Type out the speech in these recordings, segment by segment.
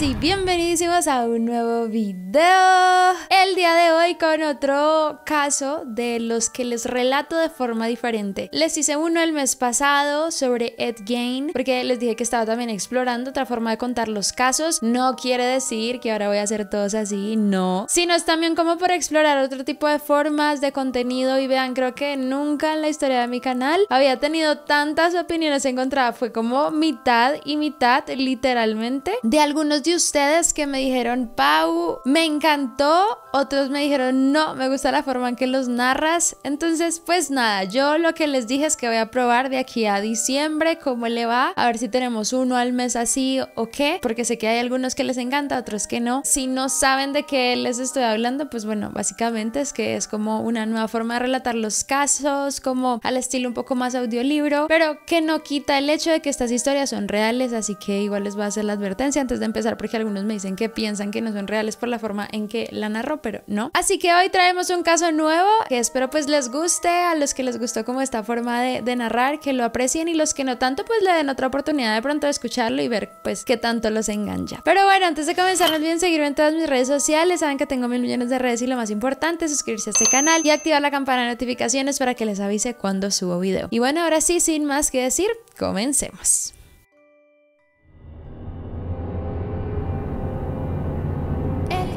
sí, bienvenidísimos a un nuevo video. El día de hoy con otro caso de los que les relato de forma diferente. Les hice uno el mes pasado sobre Ed Gain, porque les dije que estaba también explorando otra forma de contar los casos. No quiere decir que ahora voy a hacer todos así, no, sino es también como por explorar otro tipo de formas de contenido. Y vean, creo que nunca en la historia de mi canal había tenido tantas opiniones encontradas. Fue como mitad y mitad, literalmente, de algunos de ustedes que me dijeron: Pau, me encantó. Otros me dijeron: no, me gusta la forma en que los narras. Entonces pues nada, yo lo que les dije es que voy a probar de aquí a diciembre cómo le va, a ver si tenemos uno al mes así o qué, porque sé que hay algunos que les encanta, otros que no. Si no saben de qué les estoy hablando, pues bueno, básicamente es que es como una nueva forma de relatar los casos, como al estilo un poco más audiolibro, pero que no quita el hecho de que estas historias son reales, así que igual les voy a hacer la advertencia antes de empezar, porque algunos me dicen que piensan que no son reales por la forma en que la narro, pero no. Así que hoy traemos un caso nuevo que espero pues les guste, a los que les gustó como esta forma de narrar, que lo aprecien, y los que no tanto pues le den otra oportunidad de pronto de escucharlo y ver pues qué tanto los engancha. Pero bueno, antes de comenzar no olviden seguirme en todas mis redes sociales, saben que tengo 1.000 millones de redes, y lo más importante es suscribirse a este canal y activar la campana de notificaciones para que les avise cuando subo video. Y bueno, ahora sí, sin más que decir, comencemos.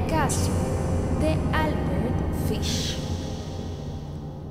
Caso de Albert Fish.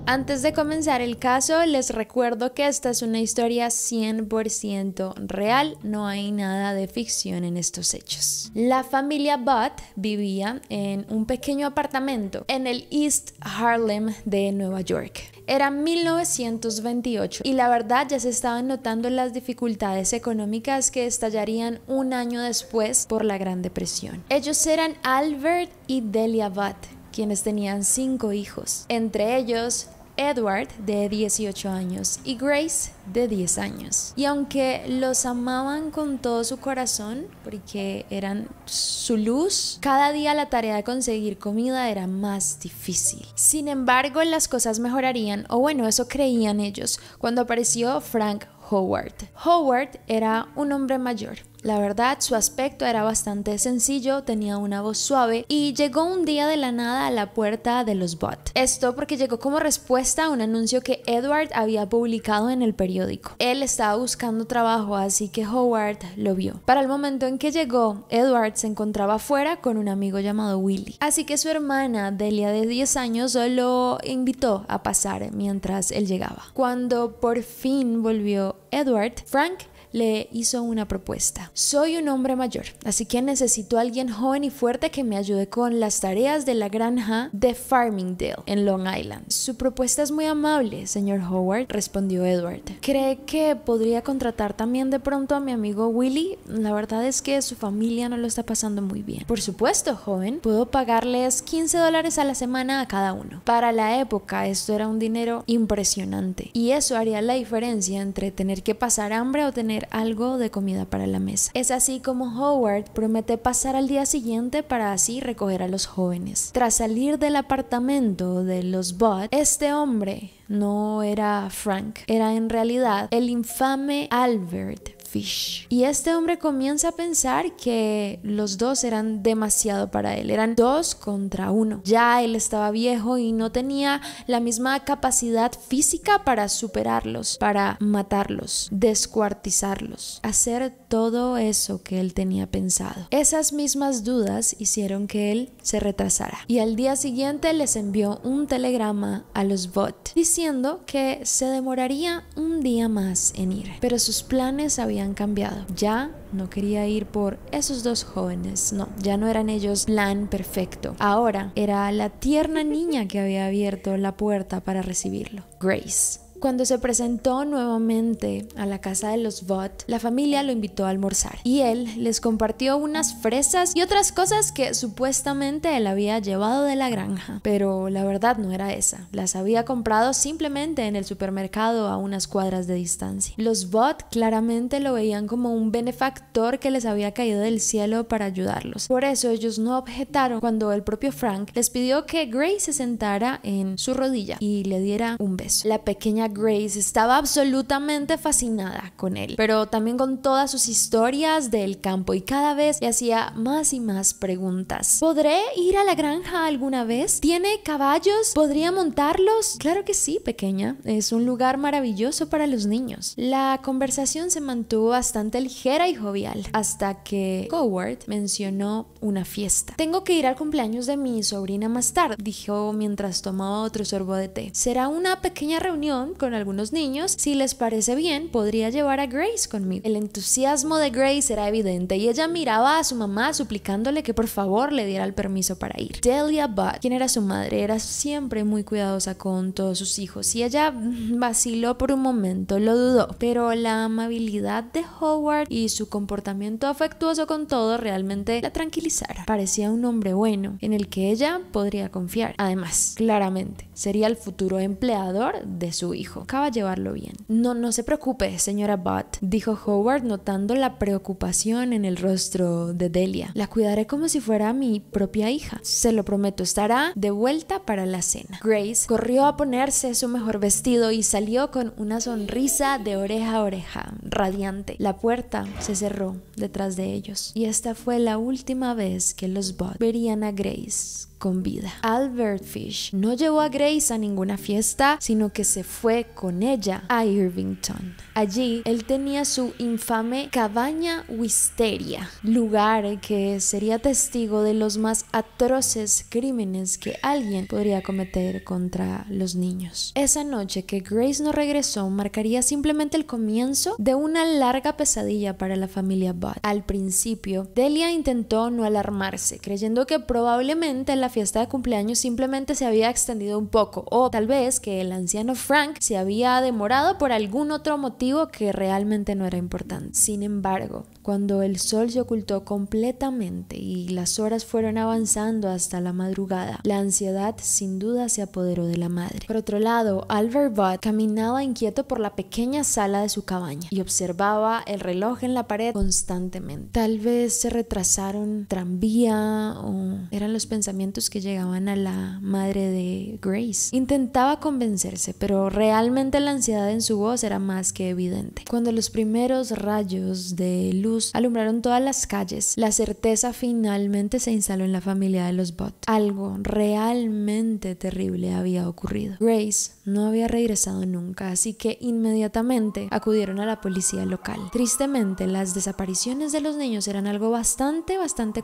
Antes de comenzar el caso, les recuerdo que esta es una historia 100% real, no hay nada de ficción en estos hechos. La familia Budd vivía en un pequeño apartamento en el East Harlem de Nueva York. Era 1928 y la verdad ya se estaban notando las dificultades económicas que estallarían un año después por la Gran Depresión. Ellos eran Albert y Delia Budd, quienes tenían 5 hijos, entre ellos Edward de 18 años y Grace de 10 años. Y aunque los amaban con todo su corazón porque eran su luz, cada día la tarea de conseguir comida era más difícil. Sin embargo, las cosas mejorarían, o bueno, eso creían ellos, cuando apareció Frank Howard. Howard era un hombre mayor. La verdad, su aspecto era bastante sencillo, tenía una voz suave y llegó un día de la nada a la puerta de los Budd. Esto porque llegó como respuesta a un anuncio que Edward había publicado en el periódico. Él estaba buscando trabajo, así que Howard lo vio. Para el momento en que llegó, Edward se encontraba afuera con un amigo llamado Willy. Así que su hermana, Delia de 10 años, lo invitó a pasar mientras él llegaba. Cuando por fin volvió Edward, Frank le hizo una propuesta. Soy un hombre mayor, así que necesito a alguien joven y fuerte que me ayude con las tareas de la granja de Farmingdale, en Long Island. Su propuesta es muy amable, señor Howard, respondió Edward. ¿Cree que podría contratar también de pronto a mi amigo Willy? La verdad es que su familia no lo está pasando muy bien. Por supuesto, joven, puedo pagarles $15 a la semana a cada uno. Para la época esto era un dinero impresionante, y eso haría la diferencia entre tener que pasar hambre o tener algo de comida para la mesa. Es así como Howard promete pasar al día siguiente para así recoger a los jóvenes. Tras salir del apartamento de los Budd, este hombre no era Frank, era en realidad el infame Albert Fish. Y este hombre comienza a pensar que los dos eran demasiado para él, eran 2 contra 1. Ya él estaba viejo y no tenía la misma capacidad física para superarlos, para matarlos, descuartizarlos, hacer todo eso que él tenía pensado. Esas mismas dudas hicieron que él se retrasara, y al día siguiente les envió un telegrama a los Budd diciendo que se demoraría un día más en ir, pero sus planes habían cambiado. Ya no quería ir por esos 2 jóvenes, no, ya no eran ellos plan perfecto. Ahora era la tierna niña que había abierto la puerta para recibirlo, Grace. Cuando se presentó nuevamente a la casa de los Budd, la familia lo invitó a almorzar y él les compartió unas fresas y otras cosas que supuestamente él había llevado de la granja, pero la verdad no era esa, las había comprado simplemente en el supermercado a unas cuadras de distancia. Los Budd claramente lo veían como un benefactor que les había caído del cielo para ayudarlos, por eso ellos no objetaron cuando el propio Frank les pidió que Grace se sentara en su rodilla y le diera un beso. La pequeña Grace estaba absolutamente fascinada con él, pero también con todas sus historias del campo, y cada vez le hacía más y más preguntas. ¿Podré ir a la granja alguna vez? ¿Tiene caballos? ¿Podría montarlos? Claro que sí, pequeña. Es un lugar maravilloso para los niños. La conversación se mantuvo bastante ligera y jovial hasta que Howard mencionó una fiesta. Tengo que ir al cumpleaños de mi sobrina más tarde, dijo mientras tomaba otro sorbo de té. Será una pequeña reunión con algunos niños. Si les parece bien, podría llevar a Grace conmigo. El entusiasmo de Grace era evidente y ella miraba a su mamá suplicándole que por favor le diera el permiso para ir. Delia Budd, quien era su madre, era siempre muy cuidadosa con todos sus hijos y ella vaciló por un momento, lo dudó, pero la amabilidad de Howard y su comportamiento afectuoso con todo realmente la tranquilizaron. Parecía un hombre bueno en el que ella podría confiar. Además, claramente, sería el futuro empleador de su hijo. Acaba de llevarlo bien. No se preocupe, señora Budd, dijo Howard notando la preocupación en el rostro de Delia. La cuidaré como si fuera mi propia hija. Se lo prometo, estará de vuelta para la cena. Grace corrió a ponerse su mejor vestido y salió con una sonrisa de oreja a oreja, radiante. La puerta se cerró detrás de ellos y esta fue la última vez que los Budd verían a Grace con vida. Albert Fish no llevó a Grace a ninguna fiesta, sino que se fue con ella a Irvington. Allí él tenía su infame cabaña Wisteria, lugar que sería testigo de los más atroces crímenes que alguien podría cometer contra los niños. Esa noche que Grace no regresó marcaría simplemente el comienzo de una larga pesadilla para la familia Budd. Al principio, Delia intentó no alarmarse, creyendo que probablemente la fiesta de cumpleaños simplemente se había extendido un poco, o tal vez que el anciano Frank se había demorado por algún otro motivo que realmente no era importante. Sin embargo, cuando el sol se ocultó completamente y las horas fueron avanzando hasta la madrugada, la ansiedad sin duda se apoderó de la madre. Por otro lado, Albert Budd caminaba inquieto por la pequeña sala de su cabaña y observaba el reloj en la pared constantemente. Tal vez se retrasaron tranvía o eran los pensamientos que llegaban a la madre de Grace. Intentaba convencerse, pero realmente la ansiedad en su voz era más que evidente. Cuando los primeros rayos de luz alumbraron todas las calles, la certeza finalmente se instaló en la familia de los Budd. Algo realmente terrible había ocurrido. Grace no había regresado nunca, así que inmediatamente acudieron a la policía local. Tristemente, las desapariciones de los niños eran algo bastante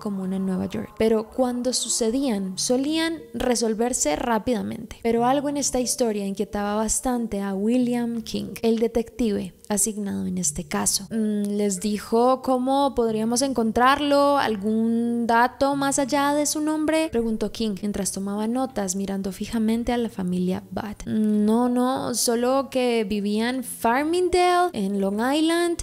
común en Nueva York, pero cuando sucedían, solían resolverse rápidamente. Pero algo en esta historia inquietaba bastante a William King, el detective asignado en este caso. Les dijo cómo podríamos encontrarlo, algún dato más allá de su nombre, preguntó King mientras tomaba notas mirando fijamente a la familia Budd. No, solo que vivían en Farmingdale, en Long Island,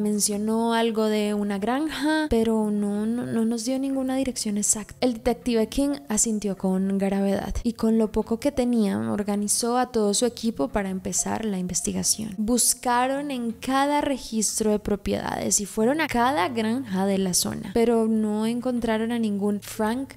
mencionó algo de una granja, pero no nos dio ninguna dirección exacta. El detective King asintió con gravedad y con lo poco que tenía organizó a todo su equipo para empezar la investigación. Buscaron en cada registro de propiedades y fueron a cada granja de la zona, pero no encontraron a ningún Frank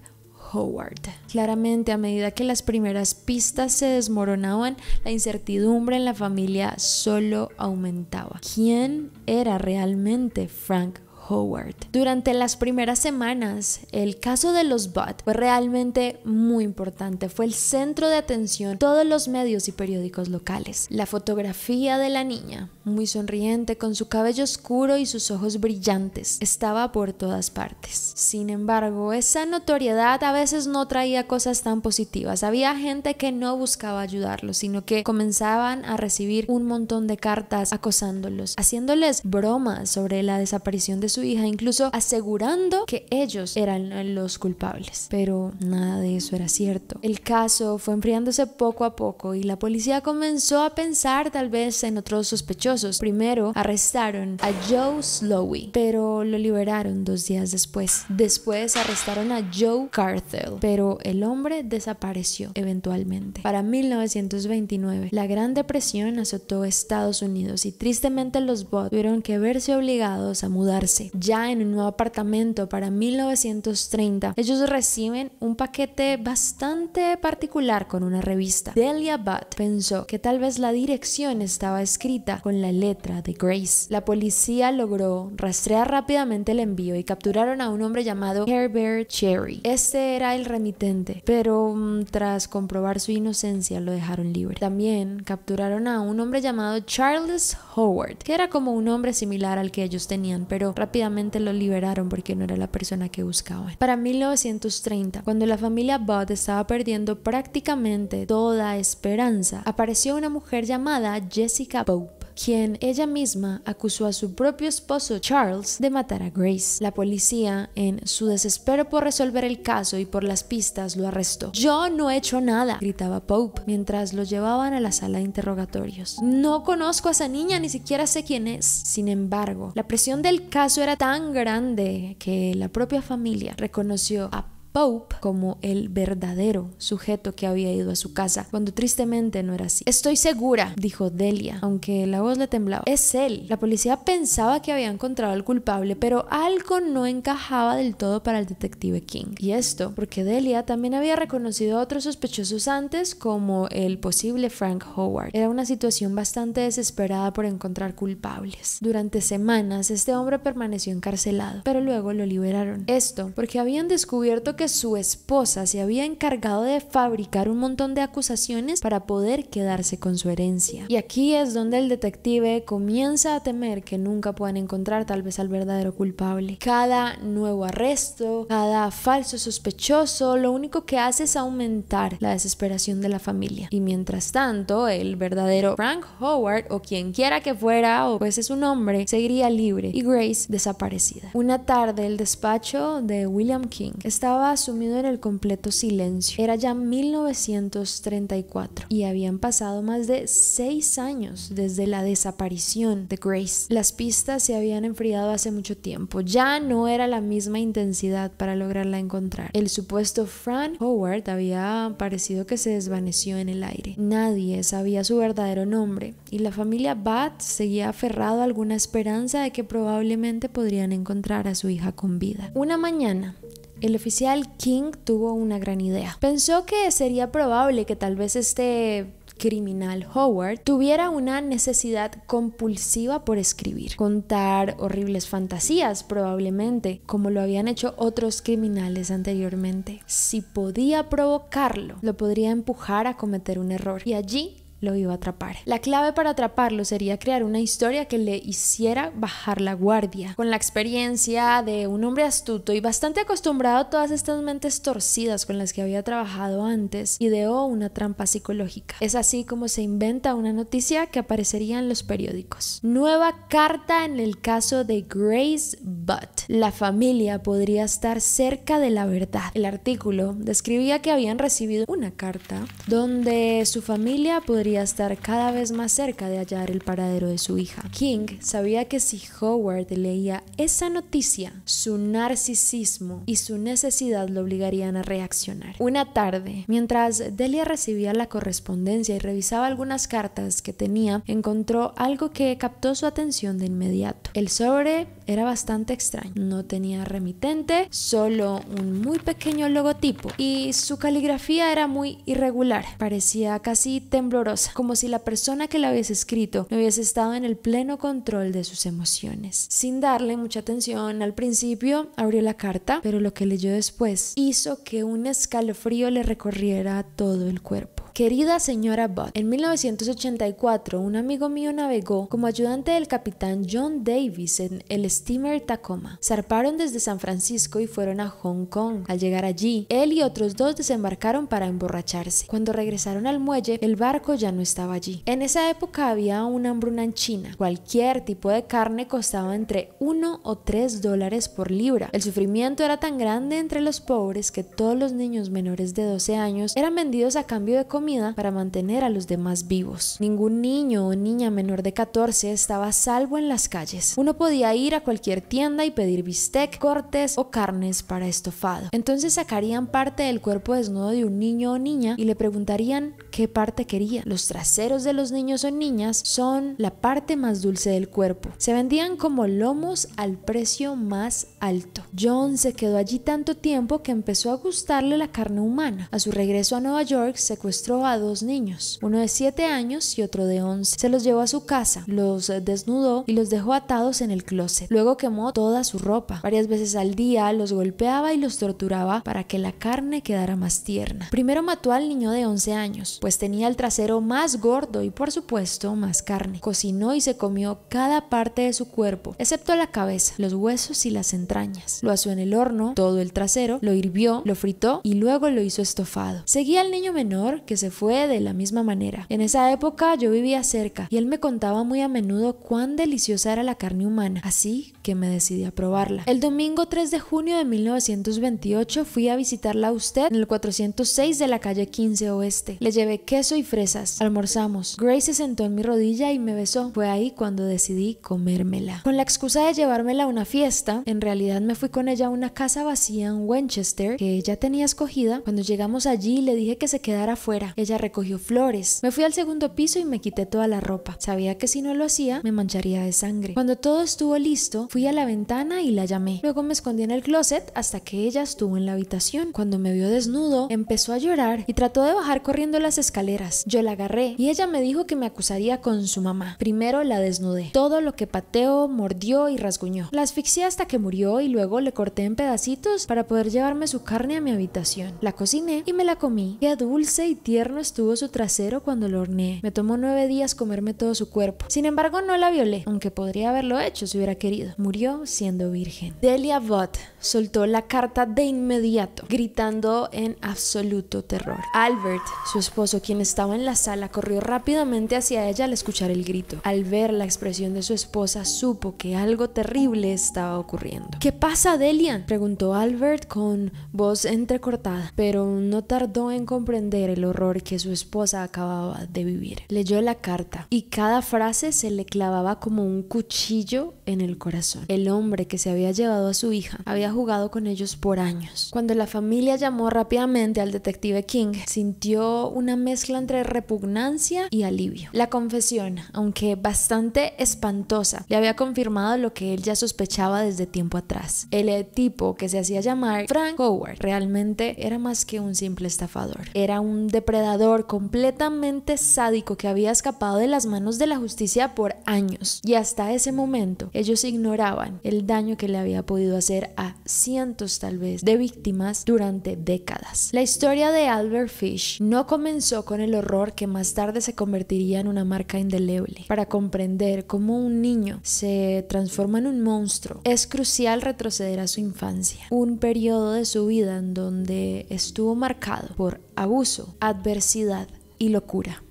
Howard. Claramente, a medida que las primeras pistas se desmoronaban, la incertidumbre en la familia solo aumentaba. ¿Quién era realmente Frank Howard? Durante las primeras semanas, el caso de los Budd fue realmente muy importante. Fue el centro de atención de todos los medios y periódicos locales. La fotografía de la niña, muy sonriente, con su cabello oscuro y sus ojos brillantes, estaba por todas partes. Sin embargo, esa notoriedad a veces no traía cosas tan positivas. Había gente que no buscaba ayudarlos, sino que comenzaban a recibir un montón de cartas acosándolos, haciéndoles bromas sobre la desaparición de su hija, incluso asegurando que ellos eran los culpables. Pero nada de eso era cierto. El caso fue enfriándose poco a poco y la policía comenzó a pensar tal vez en otros sospechosos. Primero arrestaron a Joe Slowey, pero lo liberaron 2 días después. Después arrestaron a Joe Carthel, pero el hombre desapareció eventualmente. Para 1929, la Gran Depresión azotó Estados Unidos y tristemente los Budd tuvieron que verse obligados a mudarse ya en un nuevo apartamento para 1930, ellos reciben un paquete bastante particular con una revista. Delia Budd pensó que tal vez la dirección estaba escrita con la letra de Grace. La policía logró rastrear rápidamente el envío y capturaron a un hombre llamado Herbert Cherry. Este era el remitente, pero tras comprobar su inocencia lo dejaron libre. También capturaron a un hombre llamado Charles Howard, que era como un hombre similar al que ellos tenían, pero rápidamente lo liberaron porque no era la persona que buscaban. Para 1930, cuando la familia Budd estaba perdiendo prácticamente toda esperanza, apareció una mujer llamada Jessica Pope, quien ella misma acusó a su propio esposo Charles de matar a Grace. La policía, en su desespero por resolver el caso y por las pistas, lo arrestó. "Yo no he hecho nada", gritaba Pope mientras lo llevaban a la sala de interrogatorios. "No conozco a esa niña, ni siquiera sé quién es". Sin embargo, la presión del caso era tan grande que la propia familia reconoció a Pope como el verdadero sujeto que había ido a su casa, cuando tristemente no era así. "Estoy segura", dijo Delia, aunque la voz le temblaba. "Es él". La policía pensaba que había encontrado al culpable, pero algo no encajaba del todo para el detective King. Y esto porque Delia también había reconocido a otros sospechosos antes, como el posible Frank Howard. Era una situación bastante desesperada por encontrar culpables. Durante semanas este hombre permaneció encarcelado, pero luego lo liberaron. Esto porque habían descubierto que su esposa se había encargado de fabricar un montón de acusaciones para poder quedarse con su herencia. Y aquí es donde el detective comienza a temer que nunca puedan encontrar tal vez al verdadero culpable. Cada nuevo arresto, cada falso sospechoso, lo único que hace es aumentar la desesperación de la familia. Y mientras tanto, el verdadero Frank Howard, o quien quiera que fuera, o pues es un hombre, seguiría libre y Grace desaparecida. Una tarde, el despacho de William King estaba sumido en el completo silencio. Era ya 1934 y habían pasado más de 6 años desde la desaparición de Grace. Las pistas se habían enfriado hace mucho tiempo. Ya no era la misma intensidad para lograrla encontrar. El supuesto Frank Howard había parecido que se desvaneció en el aire. Nadie sabía su verdadero nombre y la familia Budd seguía aferrado a alguna esperanza de que probablemente podrían encontrar a su hija con vida. Una mañana, el oficial King tuvo una gran idea. Pensó que sería probable que tal vez este criminal Howard tuviera una necesidad compulsiva por escribir, contar horribles fantasías probablemente, como lo habían hecho otros criminales anteriormente. Si podía provocarlo, lo podría empujar a cometer un error y allí lo iba a atrapar. La clave para atraparlo sería crear una historia que le hiciera bajar la guardia. Con la experiencia de un hombre astuto y bastante acostumbrado a todas estas mentes torcidas con las que había trabajado antes, ideó una trampa psicológica. Es así como se inventa una noticia que aparecería en los periódicos. Nueva carta en el caso de Grace Budd. La familia podría estar cerca de la verdad. El artículo describía que habían recibido una carta donde su familia podría estar cada vez más cerca de hallar el paradero de su hija. King sabía que si Howard leía esa noticia, su narcisismo y su necesidad lo obligarían a reaccionar. Una tarde, mientras Delia recibía la correspondencia y revisaba algunas cartas que tenía, encontró algo que captó su atención de inmediato. El sobre era bastante extraño. No tenía remitente, solo un muy pequeño logotipo y su caligrafía era muy irregular. Parecía casi temblorosa, como si la persona que la hubiese escrito no hubiese estado en el pleno control de sus emociones. Sin darle mucha atención al principio, abrió la carta, pero lo que leyó después hizo que un escalofrío le recorriera todo el cuerpo. Querida señora Budd, en 1984 un amigo mío navegó como ayudante del capitán John Davis en el steamer Tacoma. Zarparon desde San Francisco y fueron a Hong Kong. Al llegar allí, él y otros dos desembarcaron para emborracharse. Cuando regresaron al muelle, el barco ya no estaba allí. En esa época había una hambruna en China. Cualquier tipo de carne costaba entre 1 o 3 dólares por libra. El sufrimiento era tan grande entre los pobres que todos los niños menores de 12 años eran vendidos a cambio de comida comida para mantener a los demás vivos. Ningún niño o niña menor de 14 estaba a salvo en las calles. Uno podía ir a cualquier tienda y pedir bistec, cortes o carnes para estofado. Entonces sacarían parte del cuerpo desnudo de un niño o niña y le preguntarían qué parte quería. Los traseros de los niños o niñas son la parte más dulce del cuerpo. Se vendían como lomos al precio más alto. John se quedó allí tanto tiempo que empezó a gustarle la carne humana. A su regreso a Nueva York secuestró a dos niños, uno de 7 años y otro de 11. Se los llevó a su casa, los desnudó y los dejó atados en el closet. Luego quemó toda su ropa. Varias veces al día los golpeaba y los torturaba para que la carne quedara más tierna. Primero mató al niño de 11 años, pues tenía el trasero más gordo y por supuesto más carne. Cocinó y se comió cada parte de su cuerpo, excepto la cabeza, los huesos y las entrañas. Lo asó en el horno, todo el trasero, lo hirvió, lo fritó y luego lo hizo estofado. Seguía al niño menor, que se fue de la misma manera. En esa época yo vivía cerca y él me contaba muy a menudo cuán deliciosa era la carne humana, así que me decidí a probarla. El domingo 3 de junio de 1928 fui a visitarla a usted en el 406 de la calle 15 Oeste. Le llevé queso y fresas. Almorzamos. Grace se sentó en mi rodilla y me besó. Fue ahí cuando decidí comérmela. Con la excusa de llevármela a una fiesta, en realidad me fui con ella a una casa vacía en Winchester que ella tenía escogida. Cuando llegamos allí le dije que se quedara afuera. Ella recogió flores. Me fui al segundo piso y me quité toda la ropa. Sabía que si no lo hacía me mancharía de sangre. Cuando todo estuvo listo, fui a la ventana y la llamé. Luego me escondí en el closet hasta que ella estuvo en la habitación. Cuando me vio desnudo, empezó a llorar y trató de bajar corriendo las escaleras. Yo la agarré y ella me dijo que me acusaría con su mamá. Primero la desnudé. Todo lo que pateó, mordió y rasguñó. La asfixié hasta que murió y luego le corté en pedacitos para poder llevarme su carne a mi habitación. La cociné y me la comí. Qué dulce y tierno estuvo su trasero cuando lo horneé. Me tomó 9 días comerme todo su cuerpo. Sin embargo, no la violé, aunque podría haberlo hecho si hubiera querido. Murió siendo virgen. Delia Budd soltó la carta de inmediato, gritando en absoluto terror. Albert, su esposo, quien estaba en la sala, corrió rápidamente hacia ella al escuchar el grito. Al ver la expresión de su esposa, supo que algo terrible estaba ocurriendo. ¿Qué pasa, Delia?, preguntó Albert con voz entrecortada, pero no tardó en comprender el horror que su esposa acababa de vivir. Leyó la carta y cada frase se le clavaba como un cuchillo en el corazón. El hombre que se había llevado a su hija había jugado con ellos por años. Cuando la familia llamó rápidamente al detective King, sintió una mezcla entre repugnancia y alivio. La confesión, aunque bastante espantosa, le había confirmado lo que él ya sospechaba desde tiempo atrás. El tipo que se hacía llamar Frank Howard realmente era más que un simple estafador. Era un depredador completamente sádico que había escapado de las manos de la justicia por años. Y hasta ese momento ellos ignoraban el daño que le había podido hacer a cientos, tal vez, de víctimas durante décadas. La historia de Albert Fish no comenzó con el horror que más tarde se convertiría en una marca indeleble. Para comprender cómo un niño se transforma en un monstruo, es crucial retroceder a su infancia, un periodo de su vida en donde estuvo marcado por abuso, adversidad y locura.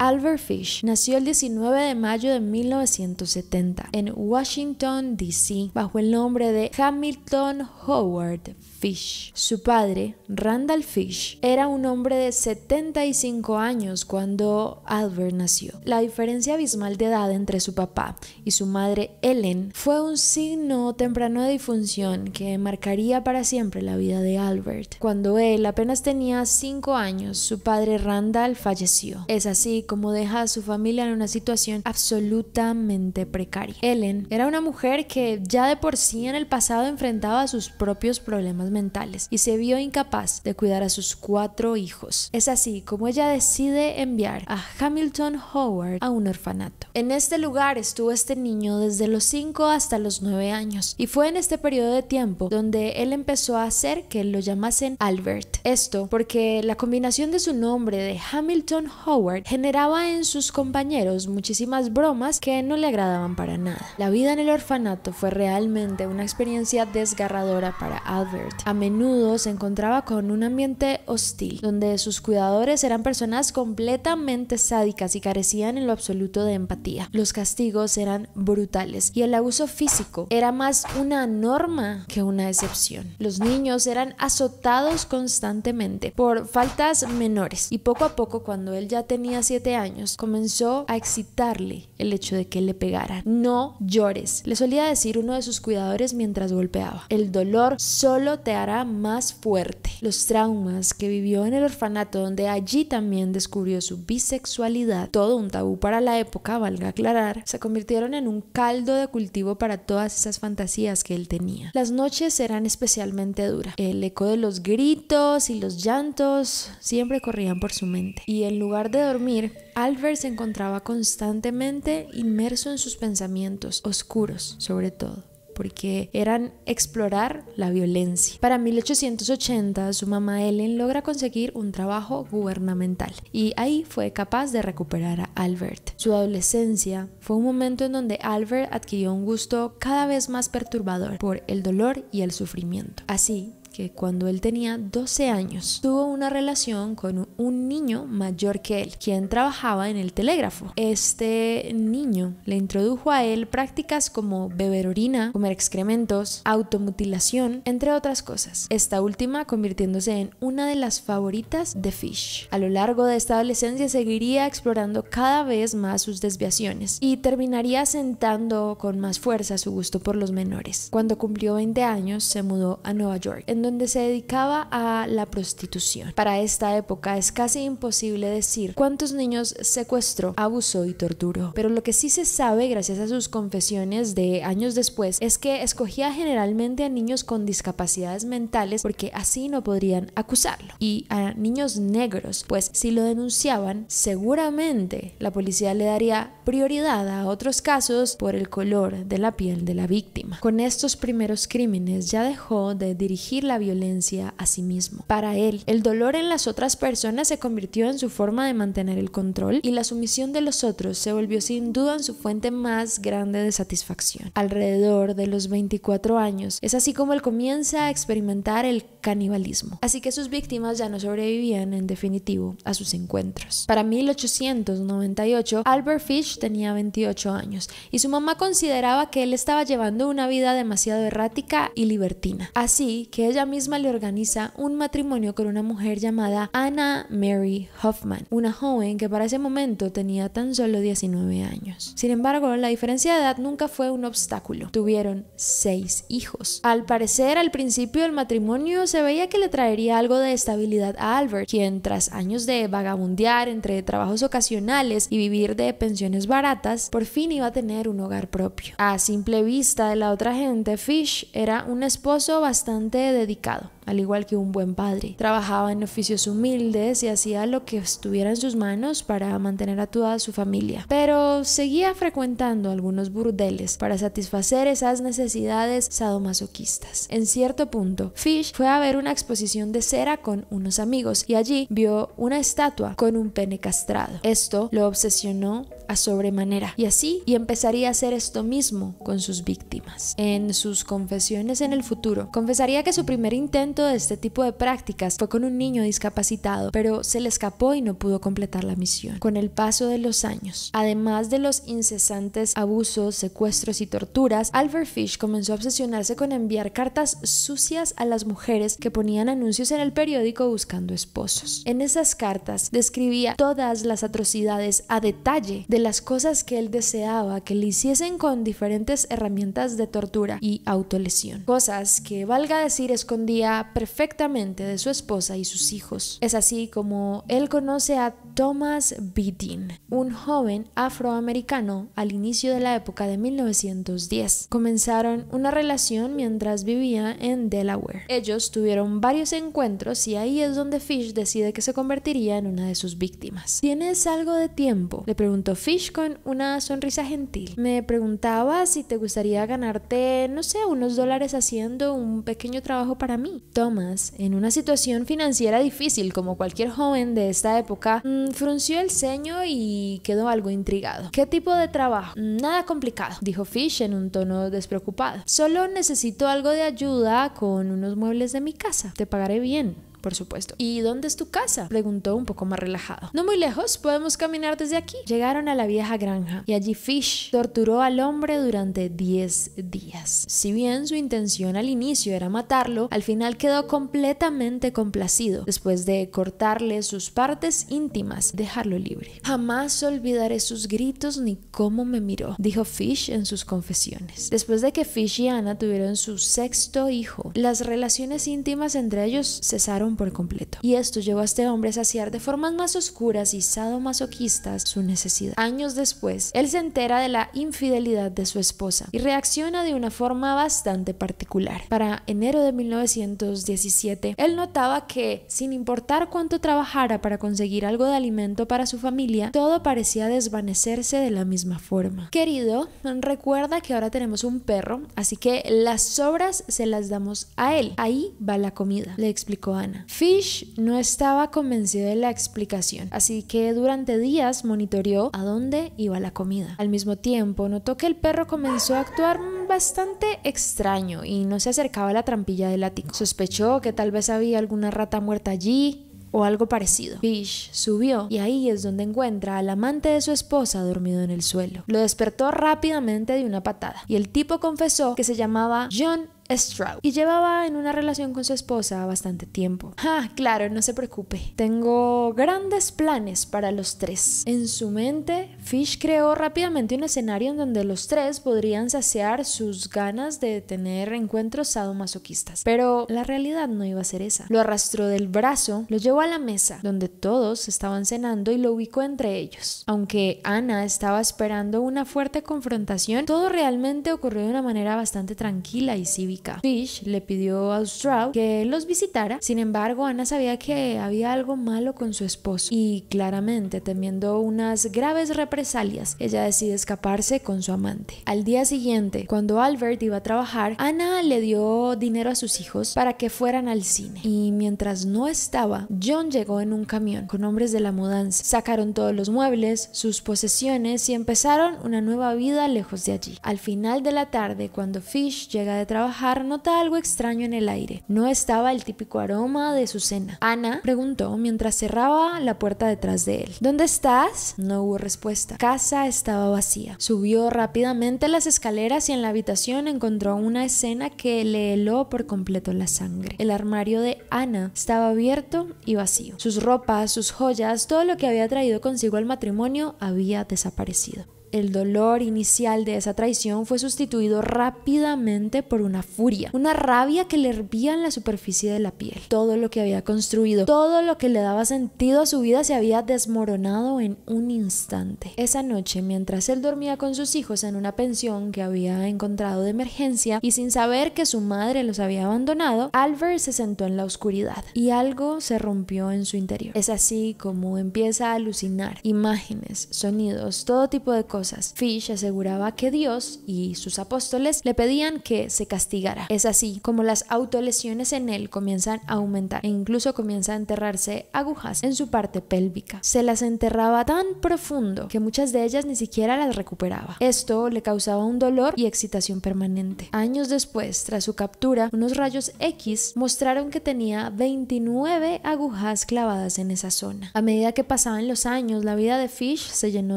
Albert Fish nació el 19 de mayo de 1970 en Washington, D.C., bajo el nombre de Hamilton Howard Fish. Su padre, Randall Fish, era un hombre de 75 años cuando Albert nació. La diferencia abismal de edad entre su papá y su madre, Ellen, fue un signo temprano de difunción que marcaría para siempre la vida de Albert. Cuando él apenas tenía 5 años, su padre, Randall, falleció. Es así como deja a su familia en una situación absolutamente precaria. Ellen era una mujer que ya de por sí en el pasado enfrentaba sus propios problemas mentales y se vio incapaz de cuidar a sus 4 hijos. Es así como ella decide enviar a Hamilton Howard a un orfanato. En este lugar estuvo este niño desde los 5 hasta los 9 años y fue en este periodo de tiempo donde él empezó a hacer que lo llamasen Albert. Esto porque la combinación de su nombre de Hamilton Howard genera generaba en sus compañeros muchísimas bromas que no le agradaban para nada. La vida en el orfanato fue realmente una experiencia desgarradora para Albert. A menudo se encontraba con un ambiente hostil, donde sus cuidadores eran personas completamente sádicas y carecían en lo absoluto de empatía. Los castigos eran brutales y el abuso físico era más una norma que una excepción. Los niños eran azotados constantemente por faltas menores y poco a poco, cuando él ya tenía 7 años, comenzó a excitarle el hecho de que le pegaran. No llores, le solía decir uno de sus cuidadores mientras golpeaba. El dolor solo te hará más fuerte. Los traumas que vivió en el orfanato, donde allí también descubrió su bisexualidad, todo un tabú para la época, valga aclarar, se convirtieron en un caldo de cultivo para todas esas fantasías que él tenía. Las noches eran especialmente duras. El eco de los gritos y los llantos siempre corrían por su mente. Y en lugar de dormir, Albert se encontraba constantemente inmerso en sus pensamientos, oscuros sobre todo, porque eran explorar la violencia. Para 1880, su mamá Ellen logra conseguir un trabajo gubernamental y ahí fue capaz de recuperar a Albert. Su adolescencia fue un momento en donde Albert adquirió un gusto cada vez más perturbador por el dolor y el sufrimiento. Así que cuando él tenía 12 años, tuvo una relación con un niño mayor que él, quien trabajaba en el telégrafo. Este niño le introdujo a él prácticas como beber orina, comer excrementos, automutilación, entre otras cosas. Esta última convirtiéndose en una de las favoritas de Fish. A lo largo de esta adolescencia seguiría explorando cada vez más sus desviaciones y terminaría sentando con más fuerza su gusto por los menores. Cuando cumplió 20 años, se mudó a Nueva York, en donde se dedicaba a la prostitución. Para esta época es casi imposible decir cuántos niños secuestró, abusó y torturó, pero lo que sí se sabe gracias a sus confesiones de años después es que escogía generalmente a niños con discapacidades mentales porque así no podrían acusarlo, y a niños negros, pues si lo denunciaban seguramente la policía le daría prioridad a otros casos por el color de la piel de la víctima. Con estos primeros crímenes ya dejó de dirigir la violencia a sí mismo. Para él, el dolor en las otras personas se convirtió en su forma de mantener el control y la sumisión de los otros se volvió sin duda en su fuente más grande de satisfacción. Alrededor de los 24 años, es así como él comienza a experimentar el canibalismo. Así que sus víctimas ya no sobrevivían en definitivo a sus encuentros. Para 1898, Albert Fish tenía 28 años y su mamá consideraba que él estaba llevando una vida demasiado errática y libertina. Así que ella misma le organiza un matrimonio con una mujer llamada Anna Mary Hoffman, una joven que para ese momento tenía tan solo 19 años. Sin embargo, la diferencia de edad nunca fue un obstáculo. Tuvieron 6 hijos. Al parecer, al principio del matrimonio se veía que le traería algo de estabilidad a Albert, quien tras años de vagabundear entre trabajos ocasionales y vivir de pensiones baratas, por fin iba a tener un hogar propio. A simple vista de la otra gente, Fish era un esposo bastante dedicado, al igual que un buen padre. Trabajaba en oficios humildes y hacía lo que estuviera en sus manos para mantener a toda su familia, pero seguía frecuentando algunos burdeles para satisfacer esas necesidades sadomasoquistas. En cierto punto, Fish fue a ver una exposición de cera con unos amigos y allí vio una estatua con un pene castrado. Esto lo obsesionó a sobremanera y empezaría a hacer esto mismo con sus víctimas. En sus confesiones en el futuro, confesaría que su primer intento de este tipo de prácticas fue con un niño discapacitado, pero se le escapó y no pudo completar la misión. Con el paso de los años, además de los incesantes abusos, secuestros y torturas, Albert Fish comenzó a obsesionarse con enviar cartas sucias a las mujeres que ponían anuncios en el periódico buscando esposos. En esas cartas describía todas las atrocidades a detalle de las cosas que él deseaba que le hiciesen con diferentes herramientas de tortura y autolesión, cosas que, valga decir, escondía perfectamente de su esposa y sus hijos. Es así como él conoce a Thomas Beading, un joven afroamericano al inicio de la época de 1910. Comenzaron una relación mientras vivía en Delaware. Ellos tuvieron varios encuentros y ahí es donde Fish decide que se convertiría en una de sus víctimas. ¿Tienes algo de tiempo?, le preguntó Fish con una sonrisa gentil. Me preguntaba si te gustaría ganarte, no sé, unos dólares haciendo un pequeño trabajo para mí. Thomas, en una situación financiera difícil como cualquier joven de esta época, frunció el ceño y quedó algo intrigado. ¿Qué tipo de trabajo? Nada complicado, dijo Fish en un tono despreocupado. Solo necesito algo de ayuda con unos muebles de mi casa. Te pagaré bien, por supuesto. ¿Y dónde es tu casa?, preguntó un poco más relajado. No muy lejos, podemos caminar desde aquí. Llegaron a la vieja granja y allí Fish torturó al hombre durante 10 días. Si bien su intención al inicio era matarlo, al final quedó completamente complacido después de cortarle sus partes íntimas, dejarlo libre. Jamás olvidaré sus gritos ni cómo me miró, dijo Fish en sus confesiones. Después de que Fish y Anna tuvieron su sexto hijo, las relaciones íntimas entre ellos cesaron por completo, y esto llevó a este hombre a saciar de formas más oscuras y sadomasoquistas su necesidad. Años después, él se entera de la infidelidad de su esposa y reacciona de una forma bastante particular. Para enero de 1917, él notaba que, sin importar cuánto trabajara para conseguir algo de alimento para su familia, todo parecía desvanecerse de la misma forma. Querido, recuerda que ahora tenemos un perro, así que las sobras se las damos a él. Ahí va la comida, le explicó Ana. Fish no estaba convencido de la explicación, así que durante días monitoreó a dónde iba la comida. Al mismo tiempo, notó que el perro comenzó a actuar bastante extraño y no se acercaba a la trampilla del ático. Sospechó que tal vez había alguna rata muerta allí o algo parecido. Fish subió y ahí es donde encuentra al amante de su esposa dormido en el suelo. Lo despertó rápidamente de una patada y el tipo confesó que se llamaba John Stroud y llevaba en una relación con su esposa bastante tiempo. Ah, claro, no se preocupe, tengo grandes planes para los tres. En su mente, Fish creó rápidamente un escenario en donde los tres podrían saciar sus ganas de tener encuentros sadomasoquistas, pero la realidad no iba a ser esa. Lo arrastró del brazo, lo llevó a la mesa donde todos estaban cenando y lo ubicó entre ellos. Aunque Anna estaba esperando una fuerte confrontación, todo realmente ocurrió de una manera bastante tranquila y cívica. Fish le pidió a Stroud que los visitara. Sin embargo, Anna sabía que había algo malo con su esposo y claramente, temiendo unas graves represalias, ella decide escaparse con su amante. Al día siguiente, cuando Albert iba a trabajar, Anna le dio dinero a sus hijos para que fueran al cine, y mientras no estaba, John llegó en un camión con hombres de la mudanza. Sacaron todos los muebles, sus posesiones y empezaron una nueva vida lejos de allí. Al final de la tarde, cuando Fish llega de trabajar, nota algo extraño en el aire. No estaba el típico aroma de su cena. Anna preguntó mientras cerraba la puerta detrás de él. ¿Dónde estás? No hubo respuesta. Casa estaba vacía. Subió rápidamente las escaleras y en la habitación encontró una escena que le heló por completo la sangre. El armario de Anna estaba abierto y vacío. Sus ropas, sus joyas, todo lo que había traído consigo al matrimonio había desaparecido. El dolor inicial de esa traición fue sustituido rápidamente por una furia, una rabia que le hervía en la superficie de la piel. Todo lo que había construido, todo lo que le daba sentido a su vida se había desmoronado en un instante. Esa noche, mientras él dormía con sus hijos en una pensión que había encontrado de emergencia y sin saber que su madre los había abandonado, Albert se sentó en la oscuridad y algo se rompió en su interior. Es así como empieza a alucinar imágenes, sonidos, todo tipo de cosas. Fish aseguraba que Dios y sus apóstoles le pedían que se castigara. Es así como las autolesiones en él comienzan a aumentar e incluso comienza a enterrarse agujas en su parte pélvica. Se las enterraba tan profundo que muchas de ellas ni siquiera las recuperaba. Esto le causaba un dolor y excitación permanente. Años después, tras su captura, unos rayos X mostraron que tenía 29 agujas clavadas en esa zona. A medida que pasaban los años, la vida de Fish se llenó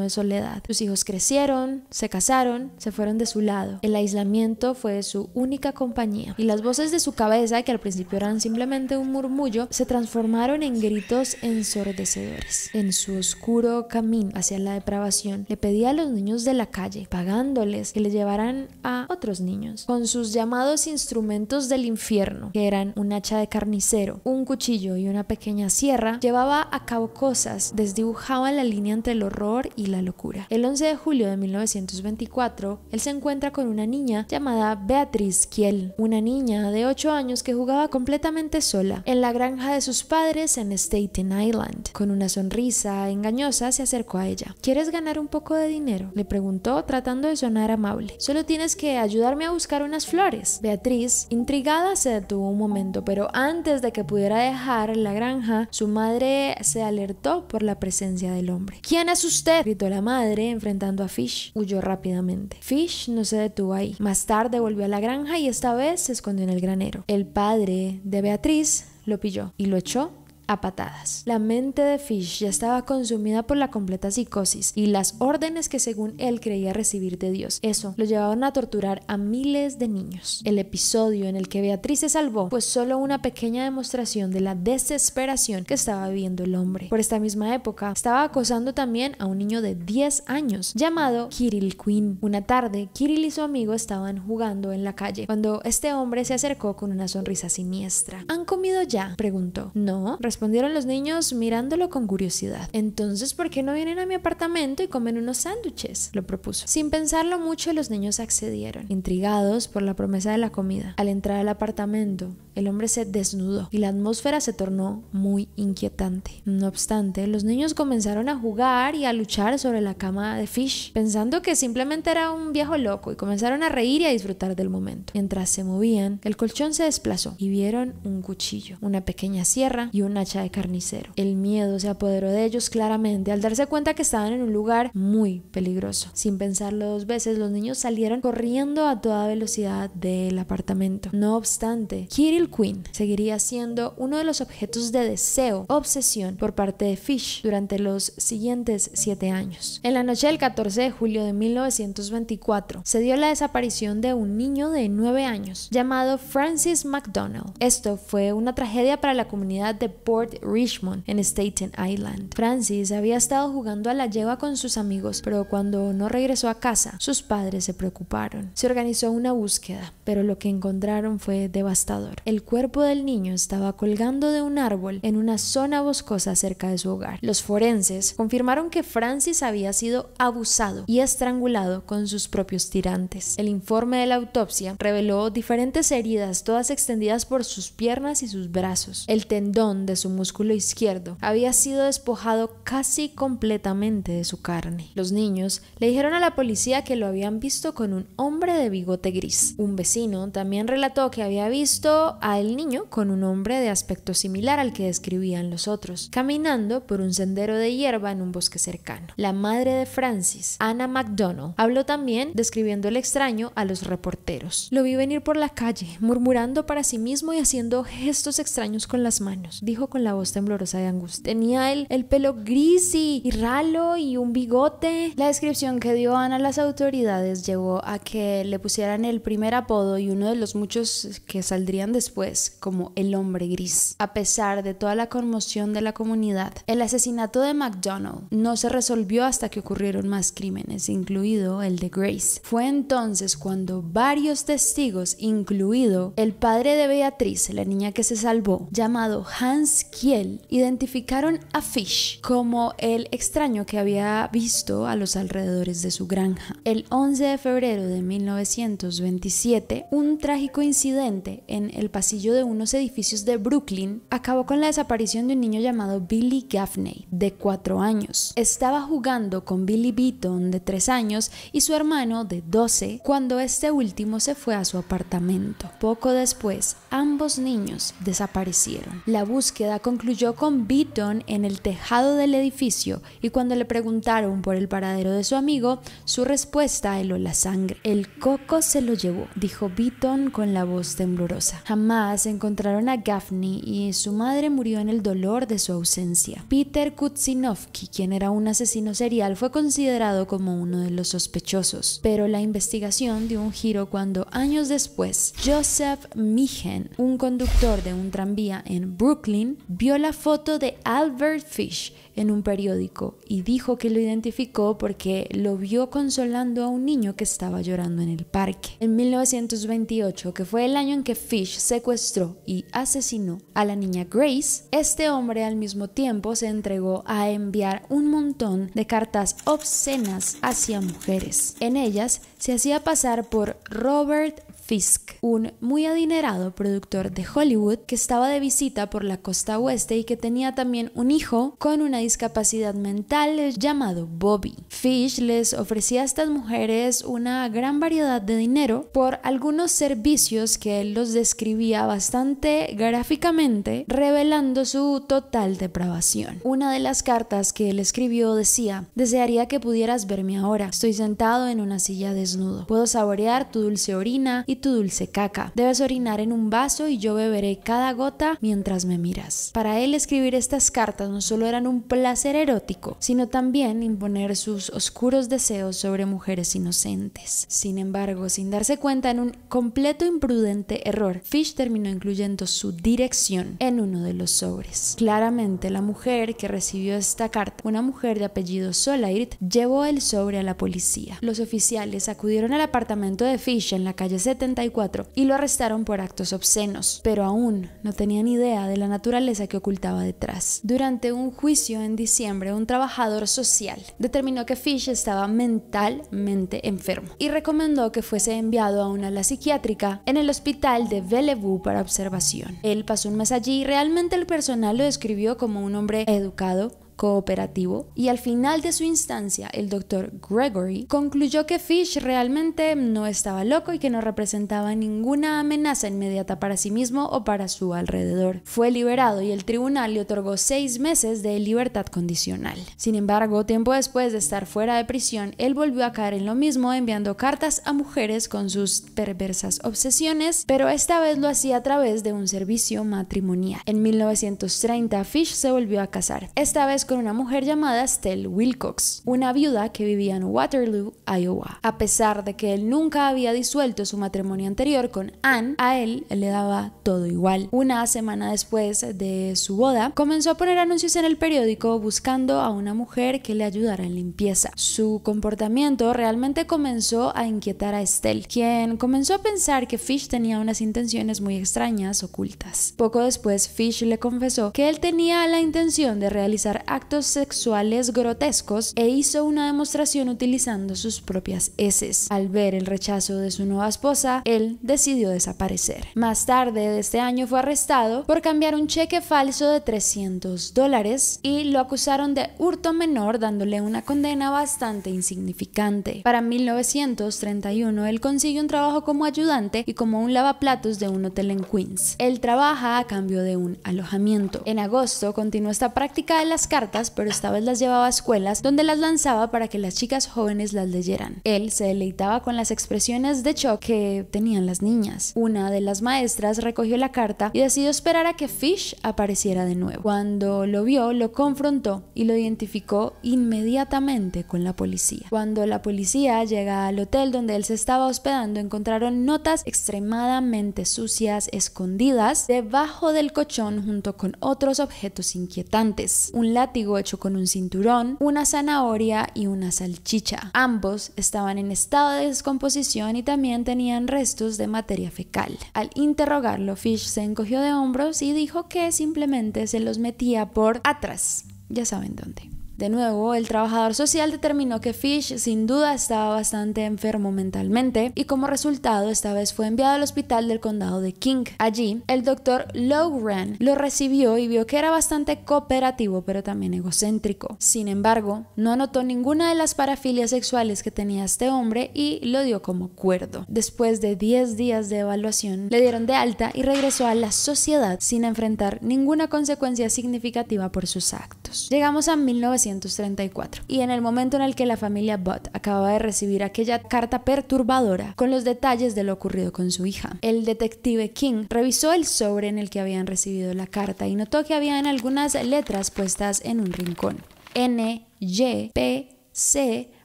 de soledad. Sus hijos crecieron, se casaron, se fueron de su lado. El aislamiento fue su única compañía y las voces de su cabeza, que al principio eran simplemente un murmullo, se transformaron en gritos ensordecedores. En su oscuro camino hacia la depravación, le pedía a los niños de la calle, pagándoles que le llevaran a otros niños, con sus llamados instrumentos del infierno, que eran un hacha de carnicero, un cuchillo y una pequeña sierra. Llevaba a cabo cosas, desdibujaba la línea entre el horror y la locura. El 11 de julio de 1924, él se encuentra con una niña llamada Beatriz Kiel, una niña de 8 años que jugaba completamente sola en la granja de sus padres en Staten Island. Con una sonrisa engañosa se acercó a ella. ¿Quieres ganar un poco de dinero?, le preguntó, tratando de sonar amable. Solo tienes que ayudarme a buscar unas flores. Beatriz, intrigada, se detuvo un momento, pero antes de que pudiera dejar la granja, su madre se alertó por la presencia del hombre. ¿Quién es usted?, gritó la madre, enfrentando a Fish. Huyó rápidamente. Fish no se detuvo ahí. Más tarde volvió a la granja y esta vez se escondió en el granero. El padre de Beatriz lo pilló y lo echó a patadas. La mente de Fish ya estaba consumida por la completa psicosis y las órdenes que según él creía recibir de Dios. Eso lo llevaban a torturar a miles de niños. El episodio en el que Beatriz se salvó fue solo una pequeña demostración de la desesperación que estaba viviendo el hombre. Por esta misma época estaba acosando también a un niño de 10 años llamado Kirill Quinn. Una tarde, Kirill y su amigo estaban jugando en la calle cuando este hombre se acercó con una sonrisa siniestra. ¿Han comido ya?, preguntó. No, respondieron los niños mirándolo con curiosidad. Entonces, ¿por qué no vienen a mi apartamento y comen unos sándwiches?, lo propuso. Sin pensarlo mucho, los niños accedieron, intrigados por la promesa de la comida. Al entrar al apartamento, el hombre se desnudó y la atmósfera se tornó muy inquietante. No obstante, los niños comenzaron a jugar y a luchar sobre la cama de Fish, pensando que simplemente era un viejo loco, y comenzaron a reír y a disfrutar del momento. Mientras se movían, el colchón se desplazó y vieron un cuchillo, una pequeña sierra y un hacha de carnicero. El miedo se apoderó de ellos claramente al darse cuenta que estaban en un lugar muy peligroso. Sin pensarlo dos veces, los niños salieron corriendo a toda velocidad del apartamento. No obstante, Kirill Quinn seguiría siendo uno de los objetos de deseo, obsesión por parte de Fish durante los siguientes 7 años. En la noche del 14 de julio de 1924 se dio la desaparición de un niño de 9 años llamado Francis McDonald. Esto fue una tragedia para la comunidad de Port Richmond en Staten Island. Francis había estado jugando a la yegua con sus amigos, pero cuando no regresó a casa, sus padres se preocuparon. Se organizó una búsqueda, pero lo que encontraron fue devastador. El cuerpo del niño estaba colgando de un árbol en una zona boscosa cerca de su hogar. Los forenses confirmaron que Francis había sido abusado y estrangulado con sus propios tirantes. El informe de la autopsia reveló diferentes heridas, todas extendidas por sus piernas y sus brazos. El tendón de su músculo izquierdo había sido despojado casi completamente de su carne. Los niños le dijeron a la policía que lo habían visto con un hombre de bigote gris. Un vecino también relató que había visto al niño con un hombre de aspecto similar al que describían los otros, caminando por un sendero de hierba en un bosque cercano. La madre de Francis, Anna McDonald, habló también describiendo el extraño a los reporteros. Lo vi venir por la calle, murmurando para sí mismo y haciendo gestos extraños con las manos, dijo con la voz temblorosa de angustia. Tenía el pelo gris y ralo y un bigote. La descripción que dio Anna a las autoridades llevó a que le pusieran el primer apodo y uno de los muchos que saldrían después como el hombre gris. A pesar de toda la conmoción de la comunidad, el asesinato de McDonald no se resolvió hasta que ocurrieron más crímenes, incluido el de Grace. Fue entonces cuando varios testigos, incluido el padre de Beatriz, la niña que se salvó, llamado Hans Kiel, identificaron a Fish como el extraño que había visto a los alrededores de su granja. El 11 de febrero de 1927, un trágico incidente en el pasillo de unos edificios de Brooklyn acabó con la desaparición de un niño llamado Billy Gaffney, de 4 años. Estaba jugando con Billy Beaton, de 3 años, y su hermano, de 12, cuando este último se fue a su apartamento. Poco después, ambos niños desaparecieron. La búsqueda concluyó con Beaton en el tejado del edificio, y cuando le preguntaron por el paradero de su amigo, su respuesta heló la sangre. El coco se lo llevó, dijo Beaton con la voz temblorosa. Jamás encontraron a Gaffney y su madre murió en el dolor de su ausencia. Peter Kuczynowski, quien era un asesino serial, fue considerado como uno de los sospechosos, pero la investigación dio un giro cuando años después Joseph Meehan, un conductor de un tranvía en Brooklyn, vio la foto de Albert Fish en un periódico y dijo que lo identificó porque lo vio consolando a un niño que estaba llorando en el parque. En 1928, que fue el año en que Fish secuestró y asesinó a la niña Grace, este hombre al mismo tiempo se entregó a enviar un montón de cartas obscenas hacia mujeres. En ellas se hacía pasar por Robert Fisk, un muy adinerado productor de Hollywood que estaba de visita por la costa oeste y que tenía también un hijo con una discapacidad mental llamado Bobby. Fish les ofrecía a estas mujeres una gran variedad de dinero por algunos servicios que él los describía bastante gráficamente, revelando su total depravación. Una de las cartas que él escribió decía: "Desearía que pudieras verme ahora. Estoy sentado en una silla desnudo. Puedo saborear tu dulce orina y tu dulce caca. Debes orinar en un vaso y yo beberé cada gota mientras me miras". Para él, escribir estas cartas no solo eran un placer erótico, sino también imponer sus oscuros deseos sobre mujeres inocentes. Sin embargo, sin darse cuenta, en un completo imprudente error, Fish terminó incluyendo su dirección en uno de los sobres. Claramente, la mujer que recibió esta carta, una mujer de apellido Solairt, llevó el sobre a la policía. Los oficiales acudieron al apartamento de Fish en la calle 74 y lo arrestaron por actos obscenos, pero aún no tenían idea de la naturaleza que ocultaba detrás. Durante un juicio en diciembre, un trabajador social determinó que Fish estaba mentalmente enfermo y recomendó que fuese enviado a una ala psiquiátrica en el hospital de Bellevue para observación. Él pasó un mes allí y realmente el personal lo describió como un hombre educado, cooperativo, y al final de su instancia el doctor Gregory concluyó que Fish realmente no estaba loco y que no representaba ninguna amenaza inmediata para sí mismo o para su alrededor. Fue liberado y el tribunal le otorgó 6 meses de libertad condicional. Sin embargo, tiempo después de estar fuera de prisión, él volvió a caer en lo mismo, enviando cartas a mujeres con sus perversas obsesiones, pero esta vez lo hacía a través de un servicio matrimonial. En 1930, Fish se volvió a casar, esta vez con una mujer llamada Estelle Wilcox, una viuda que vivía en Waterloo, Iowa. A pesar de que él nunca había disuelto su matrimonio anterior con Anne, a él le daba todo igual. Una semana después de su boda, comenzó a poner anuncios en el periódico buscando a una mujer que le ayudara en limpieza. Su comportamiento realmente comenzó a inquietar a Estelle, quien comenzó a pensar que Fish tenía unas intenciones muy extrañas ocultas. Poco después, Fish le confesó que él tenía la intención de realizar actos sexuales grotescos e hizo una demostración utilizando sus propias heces. Al ver el rechazo de su nueva esposa, él decidió desaparecer. Más tarde de este año fue arrestado por cambiar un cheque falso de $300 y lo acusaron de hurto menor, dándole una condena bastante insignificante. Para 1931, él consigue un trabajo como ayudante y como un lavaplatos de un hotel en Queens. Él trabaja a cambio de un alojamiento. En agosto continuó esta práctica de las cartas, pero esta vez las llevaba a escuelas donde las lanzaba para que las chicas jóvenes las leyeran. Él se deleitaba con las expresiones de shock que tenían las niñas. Una de las maestras recogió la carta y decidió esperar a que Fish apareciera de nuevo. Cuando lo vio, lo confrontó y lo identificó inmediatamente con la policía. Cuando la policía llega al hotel donde él se estaba hospedando, encontraron notas extremadamente sucias escondidas debajo del colchón junto con otros objetos inquietantes: un látigo hecho con un cinturón, una zanahoria y una salchicha. Ambos estaban en estado de descomposición y también tenían restos de materia fecal. Al interrogarlo, Fish se encogió de hombros y dijo que simplemente se los metía por atrás. Ya saben dónde. De nuevo, el trabajador social determinó que Fish sin duda estaba bastante enfermo mentalmente y como resultado esta vez fue enviado al hospital del condado de King. Allí, el doctor Lowran lo recibió y vio que era bastante cooperativo pero también egocéntrico. Sin embargo, no notó ninguna de las parafilias sexuales que tenía este hombre y lo dio como cuerdo. Después de 10 días de evaluación, le dieron de alta y regresó a la sociedad sin enfrentar ninguna consecuencia significativa por sus actos. Llegamos a 1934, y en el momento en el que la familia Budd acababa de recibir aquella carta perturbadora con los detalles de lo ocurrido con su hija. El detective King revisó el sobre en el que habían recibido la carta y notó que habían algunas letras puestas en un rincón: N, Y, P, C,